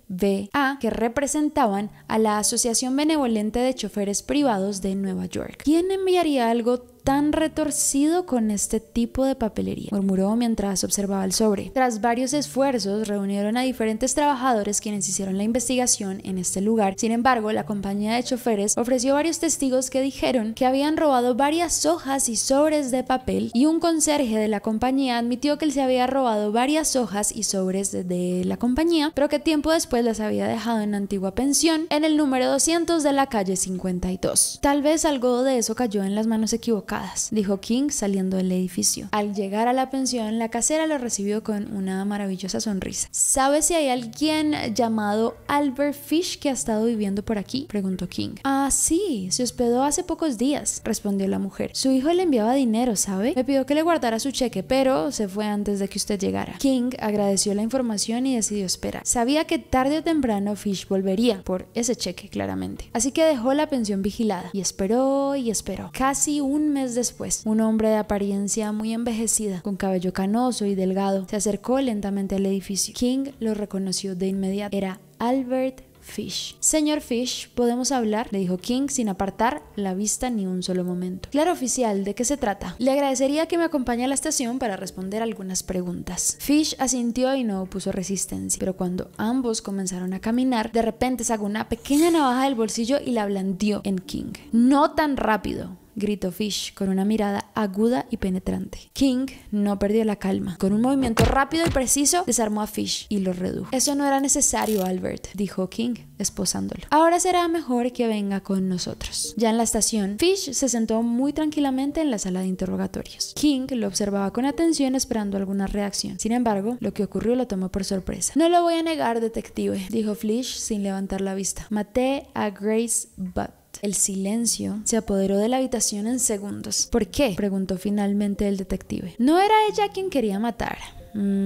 B.A., que representaban a la Asociación Benevolente de Choferes Privados de Nueva York. ¿Quién enviaría algo tan retorcido con este tipo de papelería?, murmuró mientras observaba el sobre. Tras varios esfuerzos, reunieron a diferentes trabajadores quienes hicieron la investigación en este lugar. Sin embargo, la compañía de choferes ofreció varios testigos que dijeron que habían robado varias hojas y sobres de papel, y un conserje de la compañía admitió que él se había robado varias hojas y sobres de la compañía, pero que tiempo después las había dejado en la antigua pensión en el número 200 de la calle 52. Tal vez algo de eso cayó en las manos equivocadas, dijo King saliendo del edificio. Al llegar a la pensión, la casera lo recibió con una maravillosa sonrisa. ¿Sabe si hay alguien llamado Albert Fish que ha estado viviendo por aquí?, preguntó King. Ah, sí, se hospedó hace pocos días, respondió la mujer. Su hijo le enviaba dinero, ¿sabe? Me pidió que le guardara su cheque, pero se fue antes de que usted llegara. King agradeció la información y decidió esperar. Sabía que tarde o temprano Fish volvería por ese cheque, claramente. Así que dejó la pensión vigilada y esperó y esperó. Casi un mes después, un hombre de apariencia muy envejecida, con cabello canoso y delgado, se acercó lentamente al edificio. King lo reconoció de inmediato. Era Albert Fish. Señor Fish, ¿podemos hablar?, le dijo King sin apartar la vista ni un solo momento. Claro, oficial, ¿de qué se trata? Le agradecería que me acompañe a la estación para responder algunas preguntas. Fish asintió y no opuso resistencia, pero cuando ambos comenzaron a caminar, de repente sacó una pequeña navaja del bolsillo y la blandió en King. No tan rápido, gritó Fish con una mirada aguda y penetrante. King no perdió la calma. Con un movimiento rápido y preciso, desarmó a Fish y lo redujo. Eso no era necesario, Albert, dijo King, esposándolo. Ahora será mejor que venga con nosotros. Ya en la estación, Fish se sentó muy tranquilamente en la sala de interrogatorios. King lo observaba con atención, esperando alguna reacción. Sin embargo, lo que ocurrió lo tomó por sorpresa. No lo voy a negar, detective, dijo Fish sin levantar la vista. Maté a Grace Budd. El silencio se apoderó de la habitación en segundos. ¿Por qué?, preguntó finalmente el detective. No era ella quien quería matar.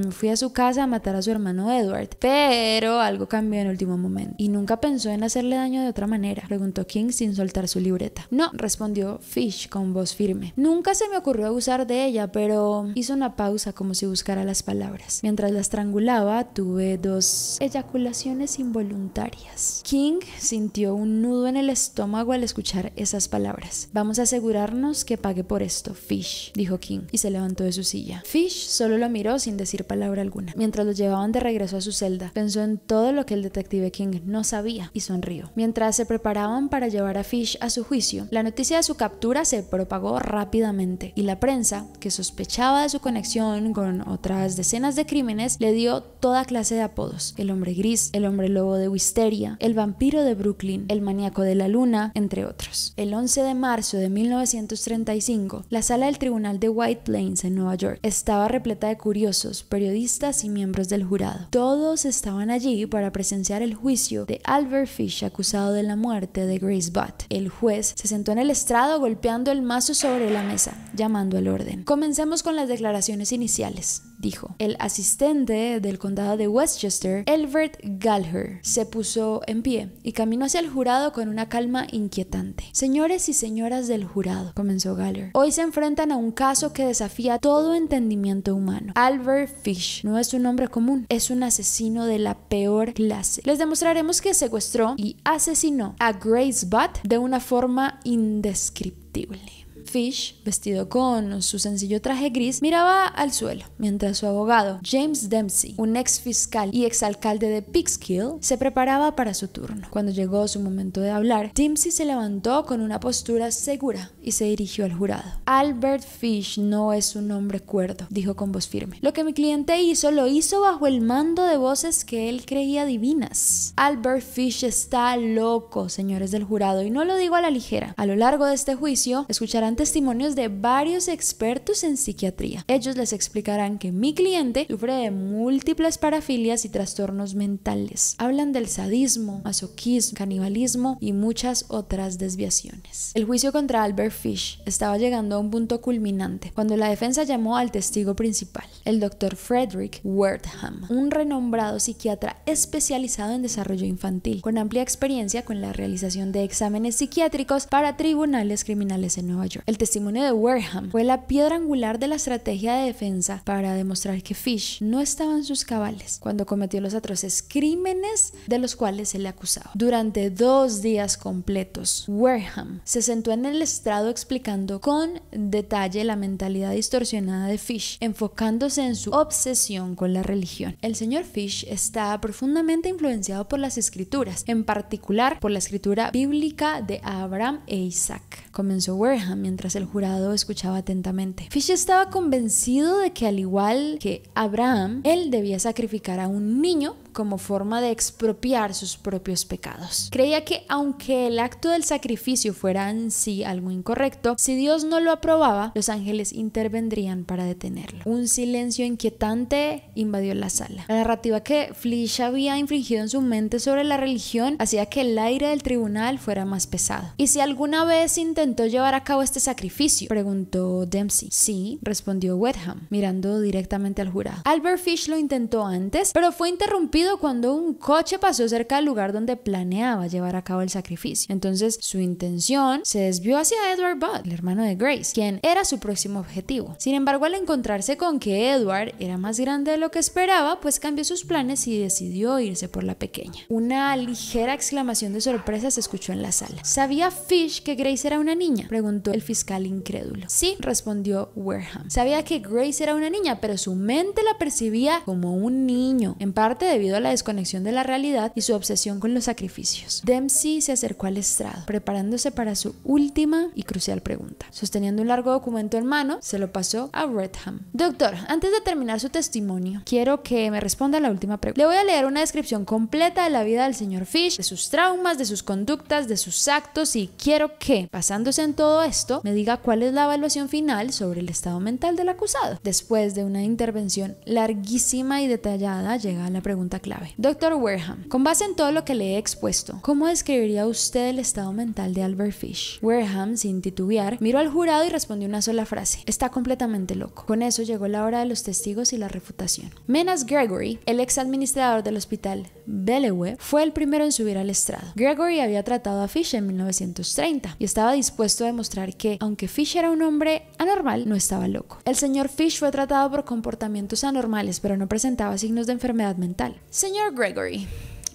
Fui a su casa a matar a su hermano Edward, pero algo cambió en el último momento. ¿Y nunca pensó en hacerle daño de otra manera?, preguntó King sin soltar su libreta. No, respondió Fish con voz firme. Nunca se me ocurrió abusar de ella, pero... Hizo una pausa como si buscara las palabras. Mientras la estrangulaba, tuve dos eyaculaciones involuntarias. King sintió un nudo en el estómago al escuchar esas palabras. Vamos a asegurarnos que pague por esto, Fish, dijo King, y se levantó de su silla. Fish solo lo miró sin decir palabra alguna. Mientras lo llevaban de regreso a su celda, pensó en todo lo que el detective King no sabía y sonrió. Mientras se preparaban para llevar a Fish a su juicio, la noticia de su captura se propagó rápidamente y la prensa, que sospechaba de su conexión con otras decenas de crímenes, le dio toda clase de apodos: el hombre gris, el hombre lobo de Wisteria, el vampiro de Brooklyn, el maníaco de la luna, entre otros. El 11 de marzo de 1935, la sala del tribunal de White Plains en Nueva York estaba repleta de curiosos, periodistas y miembros del jurado. Todos estaban allí para presenciar el juicio de Albert Fish, acusado de la muerte de Grace Budd. El juez se sentó en el estrado golpeando el mazo sobre la mesa, llamando al orden. Comencemos con las declaraciones iniciales, dijo. El asistente del condado de Westchester, Albert Gallagher, se puso en pie y caminó hacia el jurado con una calma inquietante. Señores y señoras del jurado, comenzó Gallagher, hoy se enfrentan a un caso que desafía todo entendimiento humano. Albert Fish no es un hombre común, es un asesino de la peor clase. Les demostraremos que secuestró y asesinó a Grace Budd de una forma indescriptible. Fish, vestido con su sencillo traje gris, miraba al suelo mientras su abogado, James Dempsey, un ex fiscal y exalcalde de Peekskill, se preparaba para su turno. Cuando llegó su momento de hablar, Dempsey se levantó con una postura segura y se dirigió al jurado. Albert Fish no es un hombre cuerdo, dijo con voz firme. Lo que mi cliente hizo, lo hizo bajo el mando de voces que él creía divinas. Albert Fish está loco, señores del jurado, y no lo digo a la ligera. A lo largo de este juicio, escucharán testimonios de varios expertos en psiquiatría. Ellos les explicarán que mi cliente sufre de múltiples parafilias y trastornos mentales. Hablan del sadismo, masoquismo, canibalismo y muchas otras desviaciones. El juicio contra Albert Fish estaba llegando a un punto culminante cuando la defensa llamó al testigo principal, el doctor Frederic Wertham, un renombrado psiquiatra especializado en desarrollo infantil, con amplia experiencia con la realización de exámenes psiquiátricos para tribunales criminales en Nueva York. El testimonio de Wertham fue la piedra angular de la estrategia de defensa para demostrar que Fish no estaba en sus cabales cuando cometió los atroces crímenes de los cuales se le acusaba. Durante 2 días completos, Wertham se sentó en el estrado explicando con detalle la mentalidad distorsionada de Fish, enfocándose en su obsesión con la religión. El señor Fish está profundamente influenciado por las escrituras, en particular por la escritura bíblica de Abraham e Isaac, comenzó Wertham mientras el jurado escuchaba atentamente. Fish estaba convencido de que, al igual que Abraham, él debía sacrificar a un niño como forma de expropiar sus propios pecados. Creía que, aunque el acto del sacrificio fuera en sí algo incorrecto, si Dios no lo aprobaba, los ángeles intervendrían para detenerlo. Un silencio inquietante invadió la sala. La narrativa que Fish había infligido en su mente sobre la religión hacía que el aire del tribunal fuera más pesado. ¿Y si alguna vez intentó llevar a cabo este sacrificio?, preguntó Dempsey. Sí, respondió Wertham, mirando directamente al jurado. Albert Fish lo intentó antes, pero fue interrumpido cuando un coche pasó cerca del lugar donde planeaba llevar a cabo el sacrificio. Entonces su intención se desvió hacia Edward Budd, el hermano de Grace, quien era su próximo objetivo. Sin embargo, al encontrarse con que Edward era más grande de lo que esperaba, pues cambió sus planes y decidió irse por la pequeña. Una ligera exclamación de sorpresa se escuchó en la sala. ¿Sabía Fish que Grace era una niña?, preguntó el fiscal incrédulo. Sí, respondió Wertham. Sabía que Grace era una niña, pero su mente la percibía como un niño, en parte debido a la desconexión de la realidad y su obsesión con los sacrificios. Dempsey se acercó al estrado, preparándose para su última y crucial pregunta. Sosteniendo un largo documento en mano, se lo pasó a Wertham. Doctor, antes de terminar su testimonio, quiero que me responda la última pregunta. Le voy a leer una descripción completa de la vida del señor Fish, de sus traumas, de sus conductas, de sus actos, y quiero que, basándose en todo esto, me diga cuál es la evaluación final sobre el estado mental del acusado. Después de una intervención larguísima y detallada, llega a la pregunta clave. Doctor Wertham, con base en todo lo que le he expuesto, ¿cómo describiría usted el estado mental de Albert Fish? Wertham, sin titubear, miró al jurado y respondió una sola frase: está completamente loco. Con eso llegó la hora de los testigos y la refutación. Menas Gregory, el ex administrador del hospital Bellevue, fue el primero en subir al estrado. Gregory había tratado a Fish en 1930 y estaba dispuesto a demostrar que, aunque Fish era un hombre anormal, no estaba loco. El señor Fish fue tratado por comportamientos anormales, pero no presentaba signos de enfermedad mental. Señor Gregory,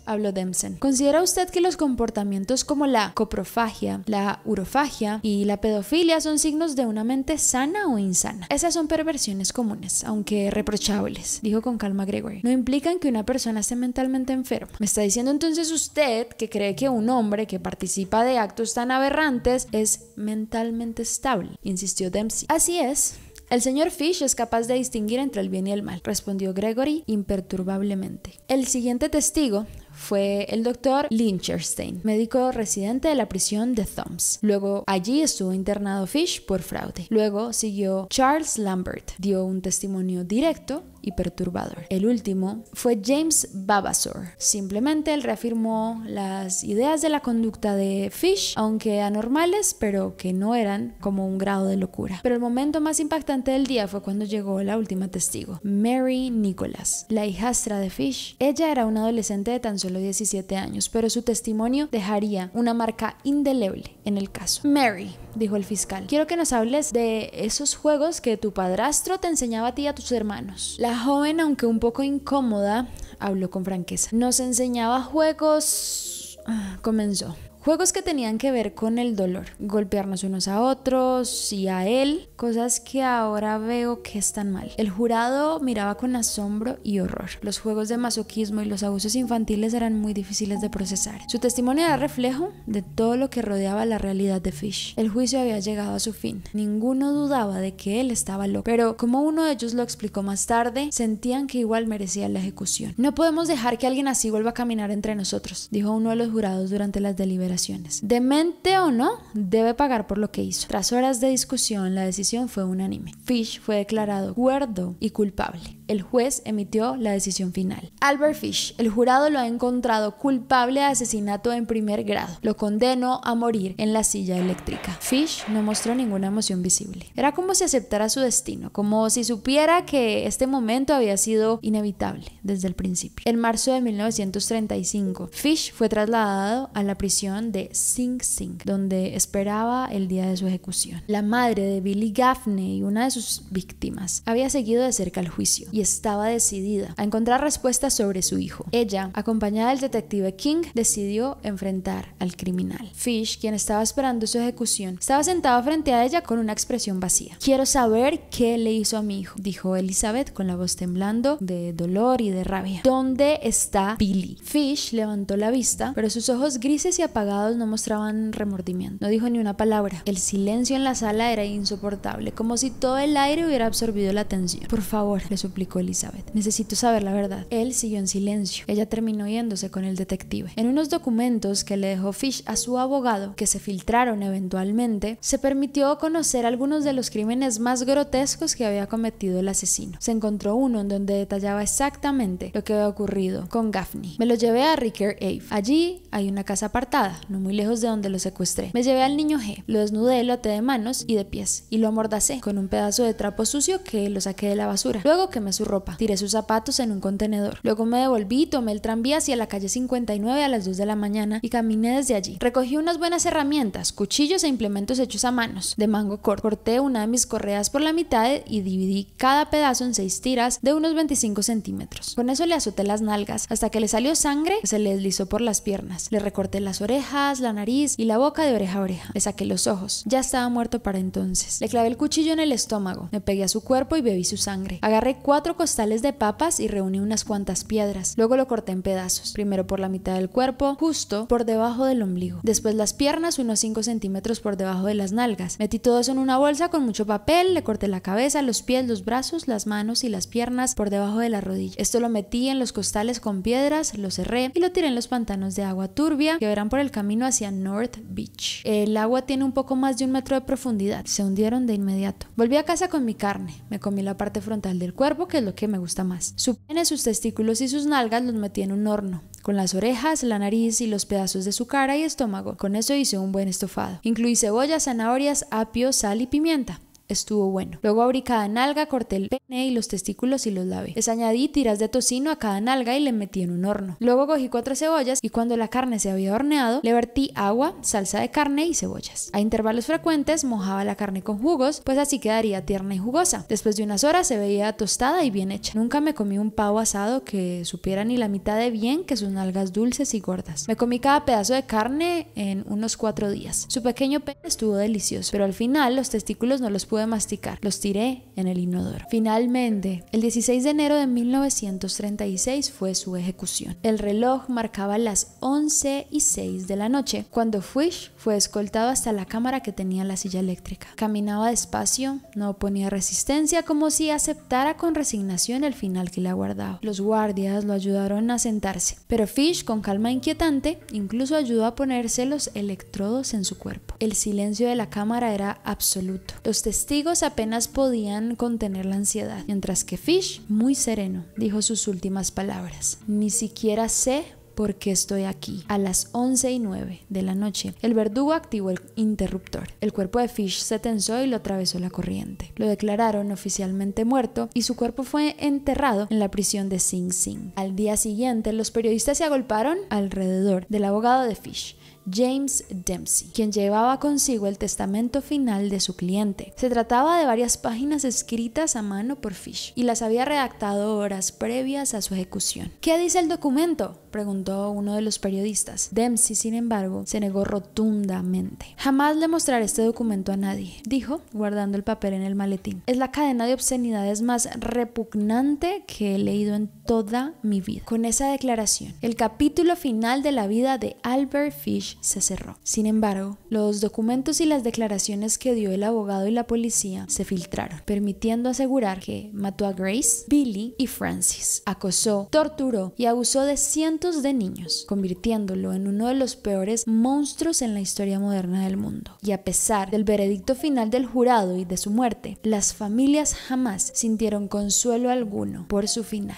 habló Dempsey, ¿considera usted que los comportamientos como la coprofagia, la urofagia y la pedofilia son signos de una mente sana o insana? Esas son perversiones comunes, aunque reprochables, dijo con calma Gregory. No implican que una persona esté mentalmente enferma. ¿Me está diciendo entonces usted que cree que un hombre que participa de actos tan aberrantes es mentalmente estable?, insistió Dempsey. Así es. El señor Fish es capaz de distinguir entre el bien y el mal, respondió Gregory imperturbablemente. El siguiente testigo fue el doctor Lichtenstein, médico residente de la prisión de Thoms. Luego allí estuvo internado Fish por fraude. Luego siguió Charles Lambert, dio un testimonio directo y perturbador. El último fue James Vavasor. Simplemente él reafirmó las ideas de la conducta de Fish, aunque anormales, pero que no eran como un grado de locura. Pero el momento más impactante del día fue cuando llegó la última testigo, Mary Nicholas, la hijastra de Fish. Ella era una adolescente de tan solo 17 años, pero su testimonio dejaría una marca indeleble en el caso. Mary, dijo el fiscal, quiero que nos hables de esos juegos que tu padrastro te enseñaba a ti y a tus hermanos. La joven, aunque un poco incómoda, habló con franqueza. Nos enseñaba juegos... comenzó. Juegos que tenían que ver con el dolor, golpearnos unos a otros y a él, cosas que ahora veo que están mal. El jurado miraba con asombro y horror. Los juegos de masoquismo y los abusos infantiles eran muy difíciles de procesar. Su testimonio era reflejo de todo lo que rodeaba la realidad de Fish. El juicio había llegado a su fin. Ninguno dudaba de que él estaba loco, pero como uno de ellos lo explicó más tarde, sentían que igual merecía la ejecución. No podemos dejar que alguien así vuelva a caminar entre nosotros, dijo uno de los jurados durante las deliberaciones. Demente o no, debe pagar por lo que hizo. Tras horas de discusión, la decisión fue unánime. Fish fue declarado cuerdo y culpable. el juez emitió la decisión final. Albert Fish, el jurado lo ha encontrado culpable de asesinato en primer grado. Lo condenó a morir en la silla eléctrica. Fish no mostró ninguna emoción visible. Era como si aceptara su destino, como si supiera que este momento había sido inevitable desde el principio. En marzo de 1935, Fish fue trasladado a la prisión de Sing Sing, donde esperaba el día de su ejecución. La madre de Billy Gaffney, una de sus víctimas, había seguido de cerca el juicio y estaba decidida a encontrar respuestas sobre su hijo. Ella, acompañada del detective King, decidió enfrentar al criminal. Fish, quien estaba esperando su ejecución, estaba sentado frente a ella con una expresión vacía. «Quiero saber qué le hizo a mi hijo», dijo Elizabeth con la voz temblando de dolor y de rabia. «¿Dónde está Billy?». Fish levantó la vista, pero sus ojos grises y apagados no mostraban remordimiento. No dijo ni una palabra. El silencio en la sala era insoportable, como si todo el aire hubiera absorbido la atención. «Por favor», le suplicó Elizabeth, «necesito saber la verdad». Él siguió en silencio. Ella terminó yéndose con el detective. En unos documentos que le dejó Fish a su abogado, que se filtraron eventualmente, se permitió conocer algunos de los crímenes más grotescos que había cometido el asesino. Se encontró uno en donde detallaba exactamente lo que había ocurrido con Gaffney. «Me lo llevé a Ricker Ave. Allí hay una casa apartada, no muy lejos de donde lo secuestré. Me llevé al niño G. Lo desnudé, lo até de manos y de pies y lo amordacé con un pedazo de trapo sucio que lo saqué de la basura. Luego quemé su ropa. Tiré sus zapatos en un contenedor. Luego me devolví, tomé el tranvía hacia la calle 59 a las 2 de la mañana y caminé desde allí. Recogí unas buenas herramientas, cuchillos e implementos hechos a manos de mango corto. Corté una de mis correas por la mitad y dividí cada pedazo en 6 tiras de unos 25 centímetros. Con eso le azoté las nalgas hasta que le salió sangre que se le deslizó por las piernas. Le recorté las orejas, la nariz y la boca de oreja a oreja. Le saqué los ojos. Ya estaba muerto para entonces. Le clavé el cuchillo en el estómago. Me pegué a su cuerpo y bebí su sangre. Agarré 4 costales de papas y reuní unas cuantas piedras. Luego lo corté en pedazos. Primero por la mitad del cuerpo, justo por debajo del ombligo. Después las piernas, unos 5 centímetros por debajo de las nalgas. Metí todo eso en una bolsa con mucho papel. Le corté la cabeza, los pies, los brazos, las manos y las piernas por debajo de la rodilla. Esto lo metí en los costales con piedras, lo cerré y lo tiré en los pantanos de agua turbia que verán por el camino hacia North Beach. El agua tiene un poco más de 1 metro de profundidad. Se hundieron de inmediato. Volví a casa con mi carne. Me comí la parte frontal del cuerpo, que es lo que me gusta más. Su pene, sus testículos y sus nalgas los metí en un horno, con las orejas, la nariz y los pedazos de su cara y estómago. Con eso hice un buen estofado. Incluí cebollas, zanahorias, apio, sal y pimienta. Estuvo bueno. Luego abrí cada nalga, corté el pene y los testículos y los lavé. Les añadí tiras de tocino a cada nalga y le metí en un horno. Luego cogí 4 cebollas y cuando la carne se había horneado, le vertí agua, salsa de carne y cebollas. A intervalos frecuentes mojaba la carne con jugos, pues así quedaría tierna y jugosa. Después de unas horas se veía tostada y bien hecha. Nunca me comí un pavo asado que supiera ni la mitad de bien que sus nalgas dulces y gordas. Me comí cada pedazo de carne en unos 4 días. Su pequeño pene estuvo delicioso, pero al final los testículos no los pude masticar. Los tiré en el inodoro. Finalmente, el 16 de enero de 1936 fue su ejecución. El reloj marcaba las 11:06 de la noche cuando Fish fue escoltado hasta la cámara que tenía la silla eléctrica. Caminaba despacio, no oponía resistencia, como si aceptara con resignación el final que le aguardaba. Los guardias lo ayudaron a sentarse, pero Fish, con calma inquietante, incluso ayudó a ponerse los electrodos en su cuerpo. El silencio de la cámara era absoluto. Los testigos apenas podían contener la ansiedad, mientras que Fish, muy sereno, dijo sus últimas palabras. Ni siquiera sé por qué estoy aquí. A las 11:09 de la noche, el verdugo activó el interruptor. El cuerpo de Fish se tensó y lo atravesó la corriente. Lo declararon oficialmente muerto y su cuerpo fue enterrado en la prisión de Sing Sing. Al día siguiente, los periodistas se agolparon alrededor del abogado de Fish, James Dempsey, quien llevaba consigo el testamento final de su cliente. Se trataba de varias páginas escritas a mano por Fish y las había redactado horas previas a su ejecución. ¿Qué dice el documento?, preguntó uno de los periodistas. Dempsey, sin embargo, se negó rotundamente. Jamás le mostraré este documento a nadie, dijo, guardando el papel en el maletín. Es la cadena de obscenidades más repugnante que he leído en toda mi vida. Con esa declaración, el capítulo final de la vida de Albert Fish Fish se cerró. Sin embargo, los documentos y las declaraciones que dio el abogado y la policía se filtraron, permitiendo asegurar que mató a Grace, Billy y Francis, acosó, torturó y abusó de cientos de niños, convirtiéndolo en uno de los peores monstruos en la historia moderna del mundo. Y a pesar del veredicto final del jurado y de su muerte, las familias jamás sintieron consuelo alguno por su final.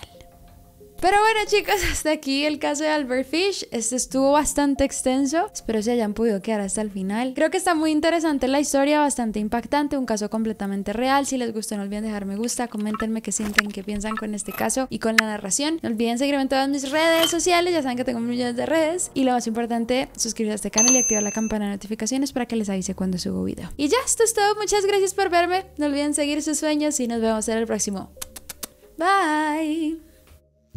Pero bueno, chicos, hasta aquí el caso de Albert Fish. Este estuvo bastante extenso. Espero se hayan podido quedar hasta el final. Creo que está muy interesante la historia, bastante impactante, un caso completamente real. Si les gustó, no olviden dejar me gusta, coméntenme qué sienten, qué piensan con este caso y con la narración. No olviden seguirme en todas mis redes sociales, ya saben que tengo millones de redes. Y lo más importante, suscribirse a este canal y activar la campana de notificaciones para que les avise cuando subo video. Y ya, esto es todo. Muchas gracias por verme. No olviden seguir sus sueños y nos vemos en el próximo. Bye.